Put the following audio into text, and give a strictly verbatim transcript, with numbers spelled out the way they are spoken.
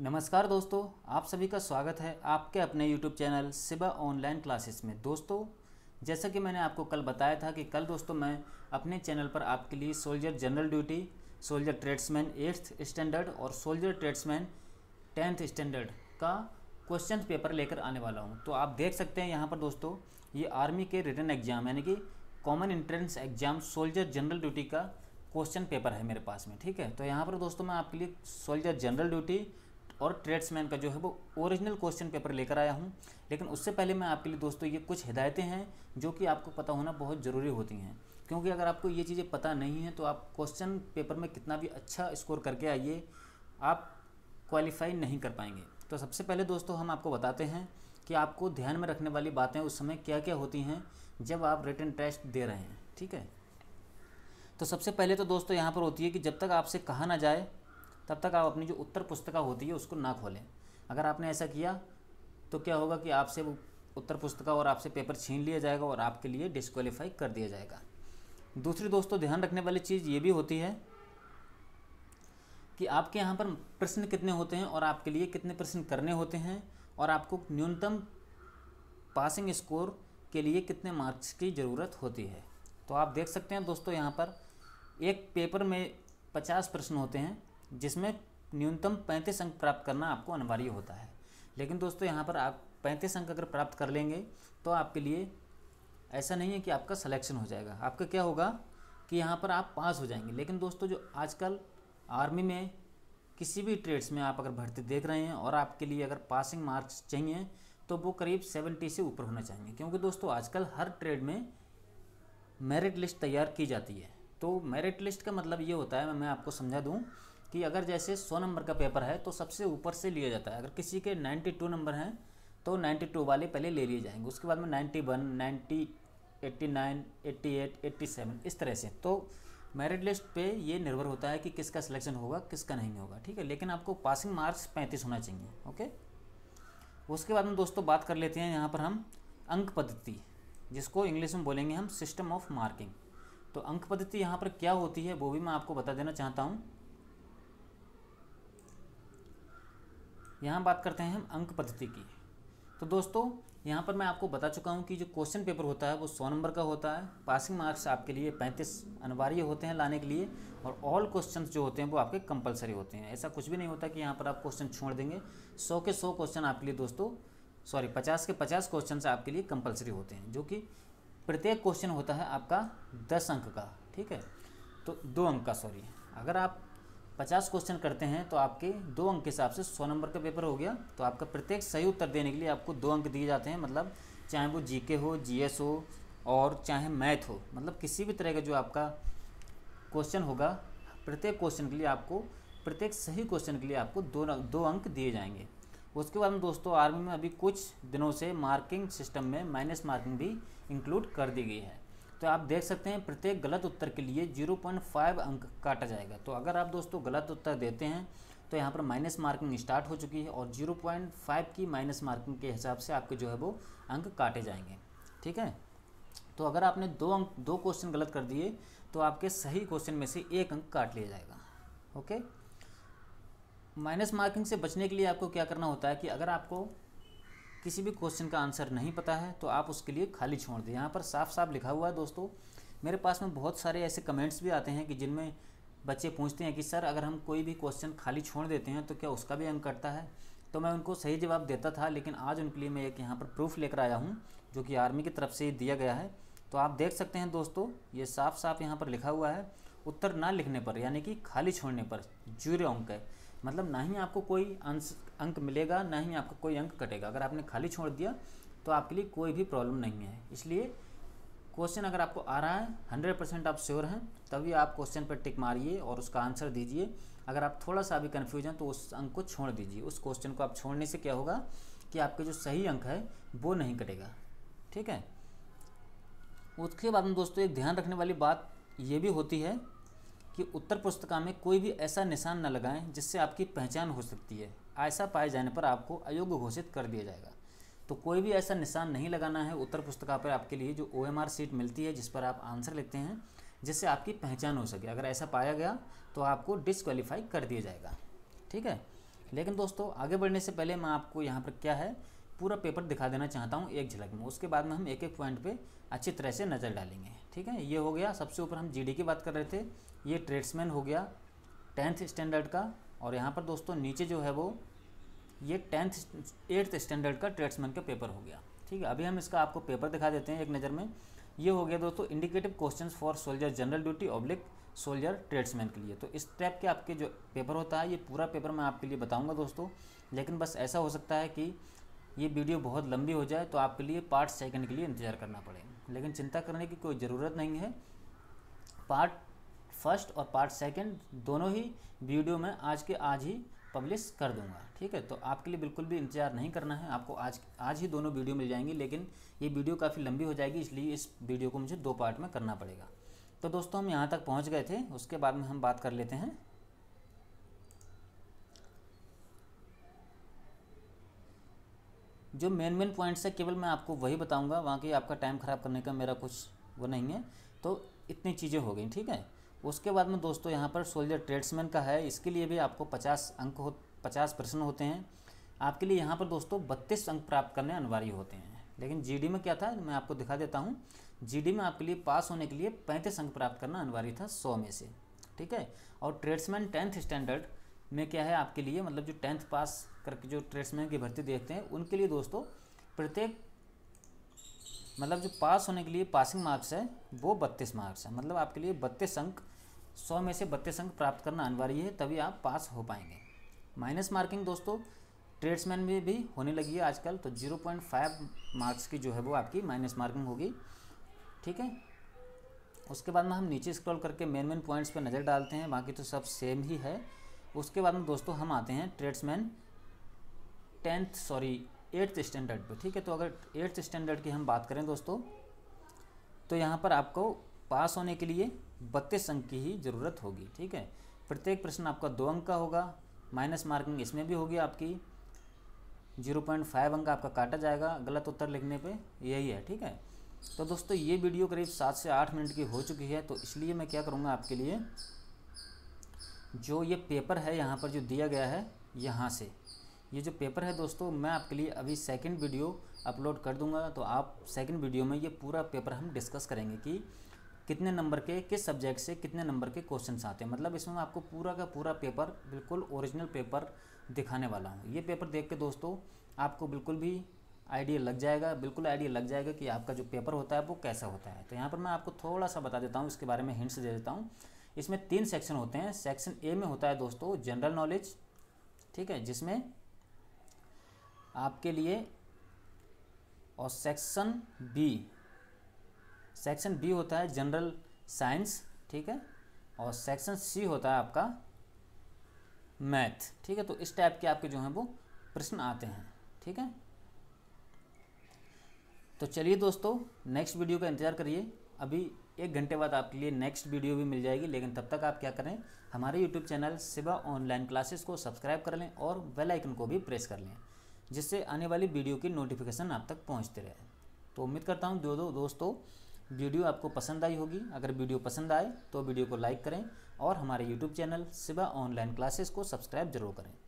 नमस्कार दोस्तों, आप सभी का स्वागत है आपके अपने YouTube channel Shiva online classes में। दोस्तों, जैसा कि मैंने आपको कल बताया था कि कल दोस्तों मैं अपने चैनल पर आपके लिए soldier general duty, soldier tradesman eighth standard और सोल्जर ट्रेड्समैन टेंथ स्टैंडर्ड का क्वेश्चन पेपर लेकर आने वाला हूँ। तो आप देख सकते हैं यहाँ पर दोस्तों, ये आर्मी के रिटन एग्जाम यानी कि common entrance exam soldier general duty का क्वेश्चन पेपर है मेरे पास में, ठीक है। तो यहाँ पर दोस्तों मैं आपके लिए सोल्जर जनरल ड्यूटी और ट्रेड्समैन का जो है वो ओरिजिनल क्वेश्चन पेपर लेकर आया हूं। लेकिन उससे पहले मैं आपके लिए दोस्तों ये कुछ हिदायतें हैं जो कि आपको पता होना बहुत ज़रूरी होती हैं, क्योंकि अगर आपको ये चीज़ें पता नहीं हैं तो आप क्वेश्चन पेपर में कितना भी अच्छा स्कोर करके आइए, आप क्वालिफाई नहीं कर पाएंगे। तो सबसे पहले दोस्तों हम आपको बताते हैं कि आपको ध्यान में रखने वाली बातें उस समय क्या क्या होती हैं जब आप रिटन टेस्ट दे रहे हैं, ठीक है। तो सबसे पहले तो दोस्तों यहाँ पर होती है कि जब तक आपसे कहा ना जाए तब तक आप अपनी जो उत्तर पुस्तिका होती है उसको ना खोलें। अगर आपने ऐसा किया तो क्या होगा कि आपसे वो उत्तर पुस्तिका और आपसे पेपर छीन लिया जाएगा और आपके लिए डिस्क्वालीफाई कर दिया जाएगा। दूसरी दोस्तों ध्यान रखने वाली चीज़ ये भी होती है कि आपके यहाँ पर प्रश्न कितने होते हैं और आपके लिए कितने प्रश्न करने होते हैं और आपको न्यूनतम पासिंग स्कोर के लिए कितने मार्क्स की ज़रूरत होती है। तो आप देख सकते हैं दोस्तों यहाँ पर एक पेपर में पचास प्रश्न होते हैं जिसमें न्यूनतम पैंतीस अंक प्राप्त करना आपको अनिवार्य होता है। लेकिन दोस्तों यहाँ पर आप पैंतीस अंक अगर प्राप्त कर लेंगे तो आपके लिए ऐसा नहीं है कि आपका सिलेक्शन हो जाएगा। आपका क्या होगा कि यहाँ पर आप पास हो जाएंगे। लेकिन दोस्तों जो आजकल आर्मी में किसी भी ट्रेड्स में आप अगर भर्ती देख रहे हैं और आपके लिए अगर पासिंग मार्क्स चाहिए तो वो करीब सत्तर से ऊपर होना चाहिए, क्योंकि दोस्तों आजकल हर ट्रेड में मेरिट लिस्ट तैयार की जाती है। तो मेरिट लिस्ट का मतलब ये होता है, मैं आपको समझा दूँ कि अगर जैसे सौ नंबर का पेपर है तो सबसे ऊपर से लिया जाता है। अगर किसी के बानवे नंबर हैं तो बानवे वाले पहले ले लिए जाएंगे, उसके बाद में इक्यानवे, नब्बे, नवासी, अट्ठासी, इस तरह से। तो मेरिट लिस्ट पे ये निर्भर होता है कि किसका सिलेक्शन होगा किसका नहीं होगा, ठीक है। लेकिन आपको पासिंग मार्क्स पैंतीस होना चाहिए, ओके। उसके बाद में दोस्तों बात कर लेते हैं यहाँ पर हम अंक पद्धति, जिसको इंग्लिश में बोलेंगे हम सिस्टम ऑफ मार्किंग। तो अंक पद्धति यहाँ पर क्या होती है वो भी मैं आपको बता देना चाहता हूँ। यहाँ बात करते हैं हम अंक पद्धति की। तो दोस्तों यहाँ पर मैं आपको बता चुका हूँ कि जो क्वेश्चन पेपर होता है वो सौ नंबर का होता है, पासिंग मार्क्स आपके लिए पैंतीस अनिवार्य होते हैं लाने के लिए, और ऑल क्वेश्चंस जो होते हैं वो आपके कंपलसरी होते हैं। ऐसा कुछ भी नहीं होता कि यहाँ पर आप क्वेश्चन छोड़ देंगे। सौ के सौ क्वेश्चन आपके लिए दोस्तों, सॉरी पचास के पचास क्वेश्चन आपके लिए कंपलसरी होते हैं, जो कि प्रत्येक क्वेश्चन होता है आपका दस अंक का, ठीक है। तो दो अंक का, सॉरी। अगर आप पचास क्वेश्चन करते हैं तो आपके दो अंक के हिसाब से सौ नंबर का पेपर हो गया। तो आपका प्रत्येक सही उत्तर देने के लिए आपको दो अंक दिए जाते हैं, मतलब चाहे वो जीके हो, जीएस हो और चाहे मैथ हो, मतलब किसी भी तरह का जो आपका क्वेश्चन होगा प्रत्येक क्वेश्चन के लिए आपको, प्रत्येक सही क्वेश्चन के लिए आपको दो दो अंक दिए जाएंगे। उसके बाद दोस्तों आर्मी में अभी कुछ दिनों से मार्किंग सिस्टम में माइनस मार्किंग भी इंक्लूड कर दी गई है। तो आप देख सकते हैं प्रत्येक गलत उत्तर के लिए ज़ीरो पॉइंट फाइव अंक काटा जाएगा। तो अगर आप दोस्तों गलत उत्तर देते हैं तो यहाँ पर माइनस मार्किंग स्टार्ट हो चुकी है और ज़ीरो पॉइंट फाइव की माइनस मार्किंग के हिसाब से आपके जो है वो अंक काटे जाएंगे, ठीक है। तो अगर आपने दो अंक दो क्वेश्चन गलत कर दिए तो आपके सही क्वेश्चन में से एक अंक काट लिया जाएगा, ओके। माइनस मार्किंग से बचने के लिए आपको क्या करना होता है कि अगर आपको किसी भी क्वेश्चन का आंसर नहीं पता है तो आप उसके लिए खाली छोड़ दें। यहाँ पर साफ साफ लिखा हुआ है दोस्तों। मेरे पास में बहुत सारे ऐसे कमेंट्स भी आते हैं कि जिनमें बच्चे पूछते हैं कि सर अगर हम कोई भी क्वेश्चन खाली छोड़ देते हैं तो क्या उसका भी अंक कटता है। तो मैं उनको सही जवाब देता था, लेकिन आज उनके लिए मैं एक यहाँ पर प्रूफ लेकर आया हूँ जो कि आर्मी की तरफ से दिया गया है। तो आप देख सकते हैं दोस्तों, ये साफ साफ यहाँ पर लिखा हुआ है, उत्तर ना लिखने पर यानी कि खाली छोड़ने पर जीरो अंक है, मतलब ना ही आपको कोई अंक मिलेगा ना ही आपको कोई अंक कटेगा। अगर आपने खाली छोड़ दिया तो आपके लिए कोई भी प्रॉब्लम नहीं है। इसलिए क्वेश्चन अगर आपको आ रहा है हंड्रेड परसेंट आप श्योर हैं तभी आप क्वेश्चन पर टिक मारिए और उसका आंसर दीजिए। अगर आप थोड़ा सा भी कन्फ्यूज हैं तो उस अंक को छोड़ दीजिए। उस क्वेश्चन को आप छोड़ने से क्या होगा कि आपके जो सही अंक है वो नहीं कटेगा, ठीक है। उसके बाद में दोस्तों एक ध्यान रखने वाली बात ये भी होती है कि उत्तर पुस्तिका में कोई भी ऐसा निशान न लगाएं जिससे आपकी पहचान हो सकती है। ऐसा पाए जाने पर आपको अयोग्य घोषित कर दिया जाएगा। तो कोई भी ऐसा निशान नहीं लगाना है। उत्तर पुस्तिका पर आपके लिए जो ओएमआर शीट मिलती है जिस पर आप आंसर लिखते हैं, जिससे आपकी पहचान हो सके, अगर ऐसा पाया गया तो आपको डिस्क्वालीफाई कर दिया जाएगा, ठीक है। लेकिन दोस्तों आगे बढ़ने से पहले मैं आपको यहाँ पर क्या है पूरा पेपर दिखा देना चाहता हूँ एक झलक में। उसके बाद में हम एक एक पॉइंट पे अच्छी तरह से नज़र डालेंगे, ठीक है। ये हो गया, सबसे ऊपर हम जीडी की बात कर रहे थे, ये ट्रेड्समैन हो गया टेंथ स्टैंडर्ड का। और यहाँ पर दोस्तों नीचे जो है वो ये टेंथ एट्थ स्टैंडर्ड का ट्रेड्समैन का पेपर हो गया, ठीक है। अभी हम इसका आपको पेपर दिखा देते हैं एक नज़र में। ये हो गया दोस्तों indicative questions for soldier general duty oblique soldier tradesman के लिए। तो इस टाइप के आपके जो पेपर होता है ये पूरा पेपर मैं आपके लिए बताऊंगा दोस्तों। लेकिन बस ऐसा हो सकता है कि ये वीडियो बहुत लंबी हो जाए तो आपके लिए पार्ट सेकंड के लिए इंतजार करना पड़े, लेकिन चिंता करने की कोई ज़रूरत नहीं है। पार्ट फर्स्ट और पार्ट सेकंड दोनों ही वीडियो में आज के आज ही पब्लिश कर दूंगा, ठीक है। तो आपके लिए बिल्कुल भी इंतजार नहीं करना है, आपको आज आज ही दोनों वीडियो मिल जाएंगी। लेकिन ये वीडियो काफ़ी लंबी हो जाएगी, इसलिए इस वीडियो को मुझे दो पार्ट में करना पड़ेगा। तो दोस्तों हम यहाँ तक पहुँच गए थे। उसके बाद में हम बात कर लेते हैं जो मेन मेन पॉइंट्स है, केवल मैं आपको वही बताऊंगा, बाकी आपका टाइम ख़राब करने का मेरा कुछ वो नहीं है। तो इतनी चीज़ें हो गई, ठीक है। उसके बाद में दोस्तों यहाँ पर सोल्जर ट्रेड्समैन का है, इसके लिए भी आपको पचास अंक हो पचास प्रश्न होते हैं। आपके लिए यहाँ पर दोस्तों बत्तीस अंक प्राप्त करने अनिवार्य होते हैं। लेकिन जीडी में क्या था मैं आपको दिखा देता हूँ। जीडी में आपके लिए पास होने के लिए पैंतीस अंक प्राप्त करना अनिवार्य था सौ में से, ठीक है। और ट्रेड्समैन टेंथ स्टैंडर्ड में क्या है आपके लिए, मतलब जो टेंथ पास करके जो ट्रेड्समैन की भर्ती देखते हैं उनके लिए दोस्तों प्रत्येक मतलब जो पास होने के लिए पासिंग मार्क्स है वो बत्तीस मार्क्स है। मतलब आपके लिए बत्तीस अंक सौ में से बत्तीस अंक प्राप्त करना अनिवार्य है, तभी आप पास हो पाएंगे। माइनस मार्किंग दोस्तों ट्रेड्समैन में भी होने लगी है आजकल, तो जीरो पॉइंट फाइव मार्क्स की जो है वो आपकी माइनस मार्किंग होगी, ठीक है। उसके बाद में हम नीचे स्क्रॉल करके मेन मेन पॉइंट्स पर नज़र डालते हैं, बाकी तो सब सेम ही है। उसके बाद में दोस्तों हम आते हैं tradesman tenth sorry eighth standard पे, ठीक है। तो अगर एट्थ स्टैंडर्ड की हम बात करें दोस्तों, तो यहाँ पर आपको पास होने के लिए बत्तीस अंक की ही ज़रूरत होगी, ठीक है। प्रत्येक प्रश्न आपका दो अंक का होगा, माइनस मार्किंग इसमें भी होगी आपकी, जीरो पॉइंट फाइव अंक आपका काटा जाएगा गलत उत्तर लिखने पे, यही है, ठीक है। तो दोस्तों ये वीडियो करीब सात से आठ मिनट की हो चुकी है, तो इसलिए मैं क्या करूँगा आपके लिए जो ये पेपर है यहाँ पर जो दिया गया है यहाँ से, ये जो पेपर है दोस्तों मैं आपके लिए अभी सेकंड वीडियो अपलोड कर दूंगा। तो आप सेकंड वीडियो में ये पूरा पेपर हम डिस्कस करेंगे कि कितने नंबर के किस सब्जेक्ट से कितने नंबर के क्वेश्चंस आते हैं। मतलब इसमें मैं आपको पूरा का पूरा पेपर बिल्कुल ओरिजिनल पेपर दिखाने वाला हूँ। ये पेपर देख के दोस्तों आपको बिल्कुल भी आइडिया लग जाएगा, बिल्कुल आइडिया लग जाएगा कि आपका जो पेपर होता है वो कैसा होता है। तो यहाँ पर मैं आपको थोड़ा सा बता देता हूँ, इसके बारे में हिंट्स दे देता हूँ। इसमें तीन सेक्शन होते हैं। सेक्शन ए में होता है दोस्तों जनरल नॉलेज, ठीक है, जिसमें आपके लिए, और सेक्शन बी सेक्शन बी होता है जनरल साइंस, ठीक है, और सेक्शन सी होता है आपका मैथ, ठीक है। तो इस टाइप के आपके जो हैं वो प्रश्न आते हैं, ठीक है। तो चलिए दोस्तों नेक्स्ट वीडियो का इंतज़ार करिए। अभी एक घंटे बाद आपके लिए नेक्स्ट वीडियो भी मिल जाएगी, लेकिन तब तक आप क्या करें, हमारे YouTube channel Shiva online classes को सब्सक्राइब कर लें और बेल आइकन को भी प्रेस कर लें, जिससे आने वाली वीडियो की नोटिफिकेशन आप तक पहुंचते रहे। तो उम्मीद करता हूं दो दो दोस्तों वीडियो आपको पसंद आई होगी। अगर वीडियो पसंद आए तो वीडियो को लाइक करें और हमारे YouTube channel Shiva online classes को सब्सक्राइब जरूर करें।